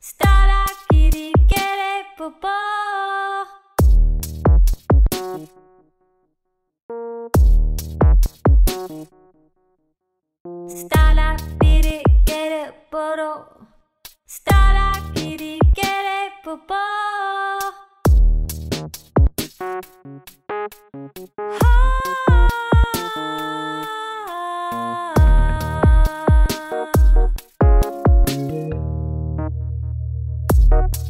starakilikere popo. Starakilikere poro. Starakilikere popo. Bye.